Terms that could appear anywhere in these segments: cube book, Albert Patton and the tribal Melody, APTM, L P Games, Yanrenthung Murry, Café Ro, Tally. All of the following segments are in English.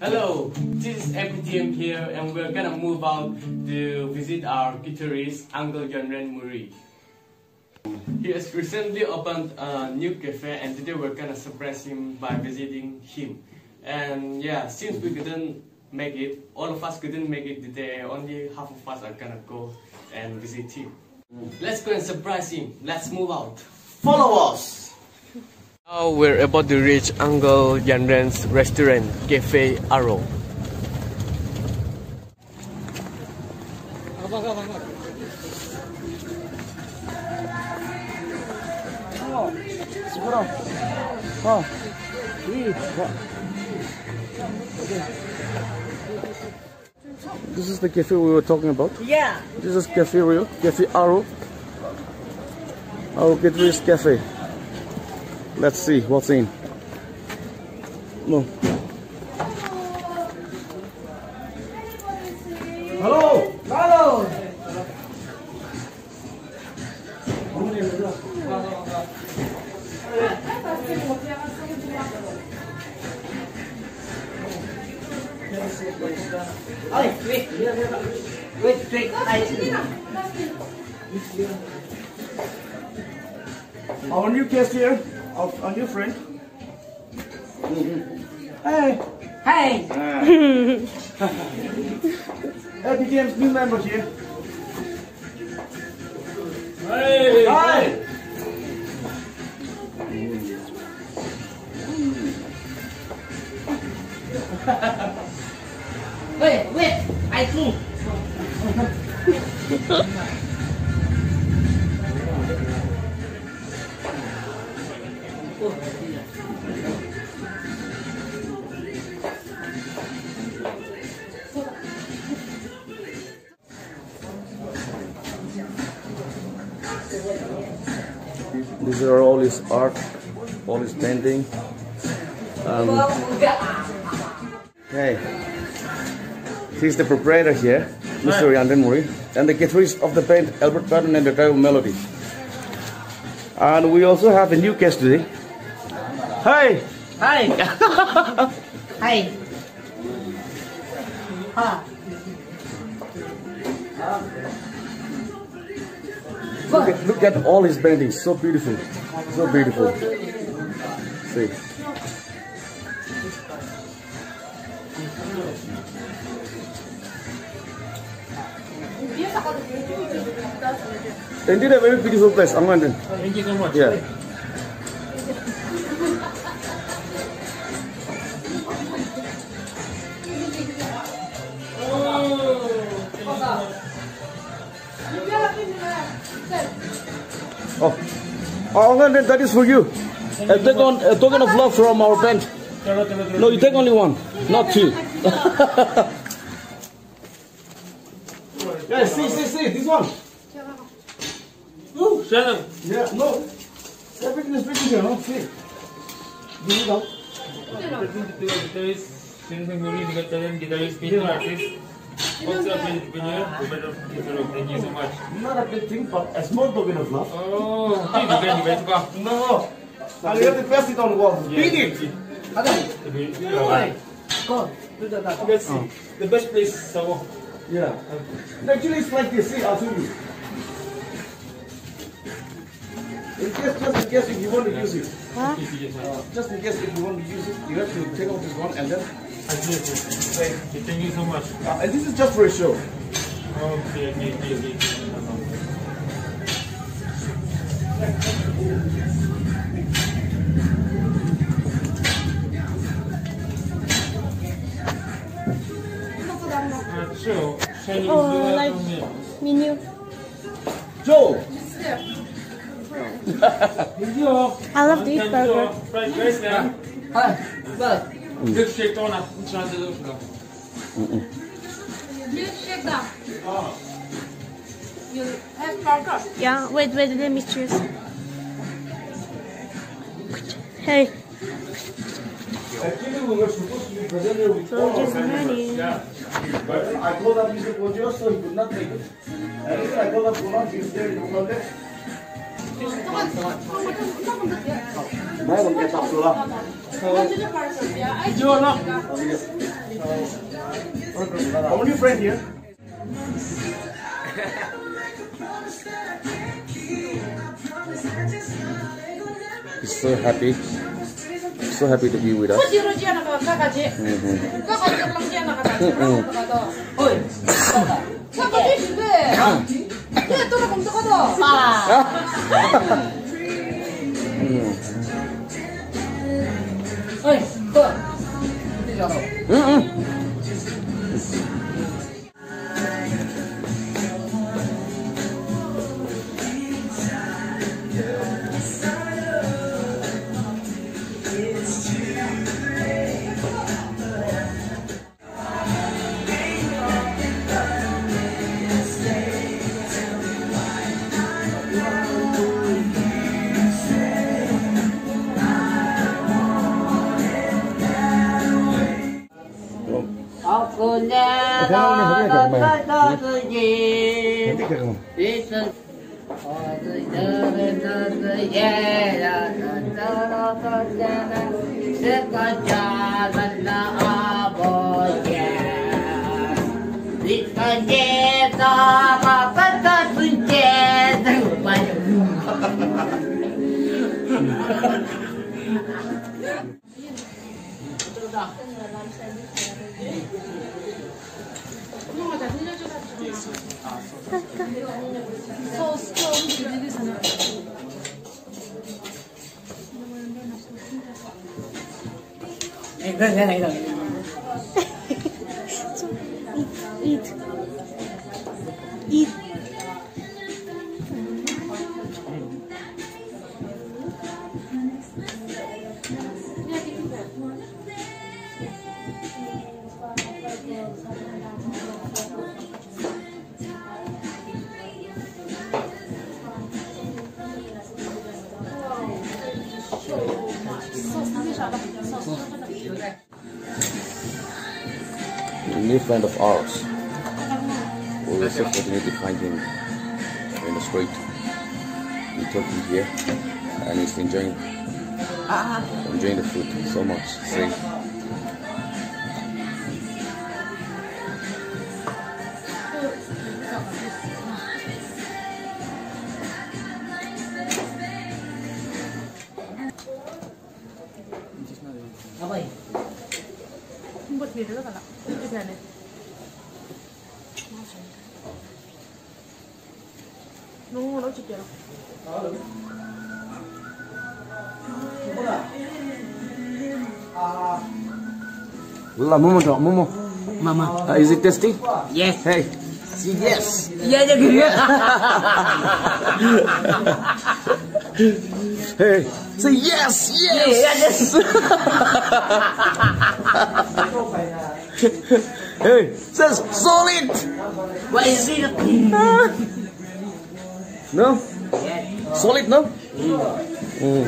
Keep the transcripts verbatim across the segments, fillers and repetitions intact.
Hello, this is A P T M here, and we're gonna move out to visit our guitarist, Uncle Yanrenthung Murry. He has recently opened a new cafe, and today we're gonna surprise him by visiting him. And yeah, since we couldn't make it, all of us couldn't make it today, only half of us are gonna go and visit him. Let's go and surprise him. Let's move out. Follow us! Now we're about to reach Uncle Yanren's restaurant, Café Ro. This is the cafe we were talking about? Yeah. This is Café Ro, Café Ro. Our guitarist cafe. Let's see what's in. No. Hello! Hello! Hello! Wait, wait, wait, I our new guest here. Of a new friend. Mm-hmm. Hey! Hey! Hey, L P Games new member here. Hey! Hi! Wait, wait! I think. These are all his art, all his painting. Um, hey, he's the proprietor here, Mister Yanrenthung Murry, and the guitarist of the band Albert Patton and the Tribal Melody. And we also have a new guest today. Hi! Hi! Hi! Ha! Look at, look at all his paintings, so beautiful, so beautiful. See. Indeed, a very beautiful place. I'm wondering. Thank you so much. Yeah. Oh, oh, that is for you. A token, a token of love from our band. No, you take only one, not two. Yeah, see, see, see, this one. Oh, Shannon. Yeah, no. Everything is pretty here, no? See. This is all. What's up, thank you so much. Not a big thing, but a small token of love. Oh, no. I'll have to press it on the wall. Beat it. Go. Let's see. The best place is Savo. Yeah. Actually, it's like this. See, I'll show you. In case, just in case if you want to use it. Huh? Uh, just in case if you want to use it, you have to take off this one and then. Thank you so much. Uh, and this is just for a show. Okay, okay, okay, okay. Uh, Joe, shall you oh, like menu. Joe! I love to eat burger. Hi. Milkshake on a chance of milkshake down. You have burger? Yeah, wait, wait, let me choose. Hey. Actually, we were supposed to be presented with all our members. Yeah. But I called up Mister Pojo, so he could not take it. And I called up Pojo, he was there in the context. Only friend here. He's so happy. I'm so happy to be with us. Mm-hmm. Eat, eat, eat. New friend of ours. We will so fortunate to find him in the street. We're talking here, and he's enjoying enjoying the food so much. See? La Momo, Momo. Mama. Uh, is it tasty? Yes. Hey. See, yes. Yeah, yeah, yeah. Hey. Say yes, yes. Yes. Hey. Says solid. What is it? No. Solid, no. Mm. Mm.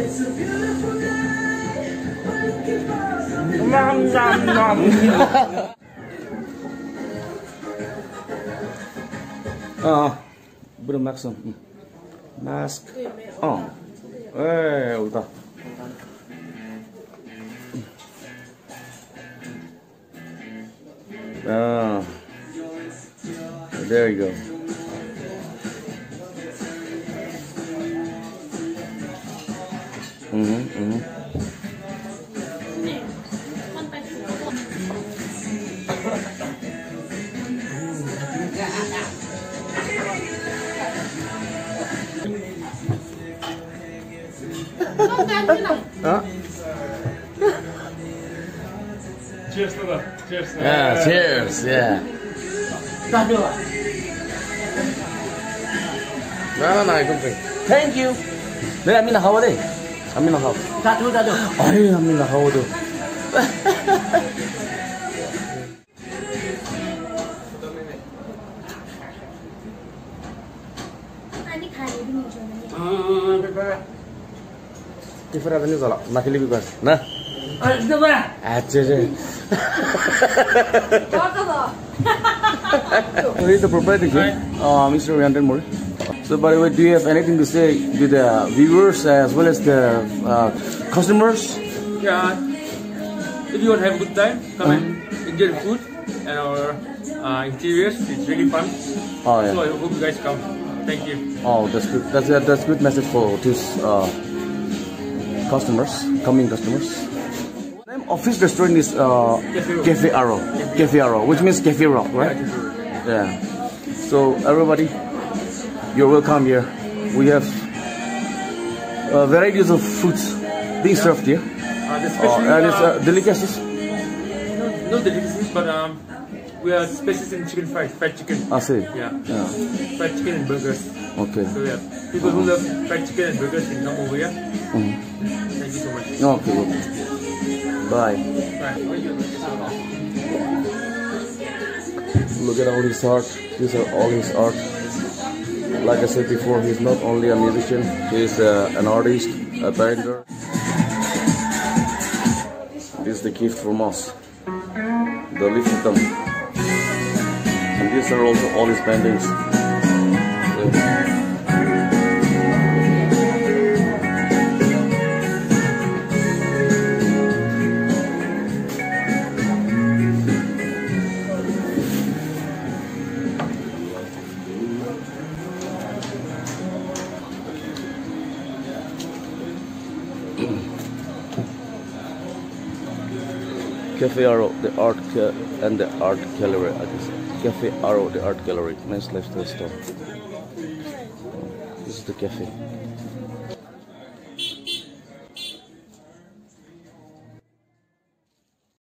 It's a beautiful day. Nom, nom, nom. Oh, put a mask on. Mask on. Hey, hold on. Oh, there you go. Mm-hmm, mm-hmm. Huh? Cheers to that. Cheers to that. Yeah, cheers, yeah. No, no, I don't drink. Thank you. Wait, I mean, how are they? I mean, how? Tattoo, tattoo. I mean, how are they? Tifra tadi salah, nak lebih pas, nah? Ada apa? Aje je. Apa tu? This is the property game, Mister Yanrenthung Murry. So by the way, do you have anything to say to the viewers as well as the uh, customers? Yeah. If you want to have a good time, come and enjoy the food and our uh, interiors. It's really fun. Oh, yeah. So I hope you guys come. Thank you. Oh, that's good. That's a, that's good message for this uh, customers, coming customers. The name of this restaurant is uh, Café Ro. Café Ro, which means Café Ro, right? Yeah. So everybody, you're welcome here. We have uh, varieties of foods being served here. Uh, uh, and it's uh, delicacies. No, no delicacies, but um. we are specialists in chicken fries, fried chicken. I see. Yeah. yeah. Fried chicken and burgers. Okay. So yeah, people uh -huh. who love fried chicken and burgers can come over here. Mm -hmm. Thank you so much. Okay, okay. Bye. Bye. Look at all his art. These are all his art. Like I said before, he's not only a musician, he's uh, an artist, a painter. This is the gift from us. The living thumb. And these are also all his paintings. Café Ro, the art and the art gallery, I guess. Café Ro, the art gallery, nice lifestyle store. This is the cafe.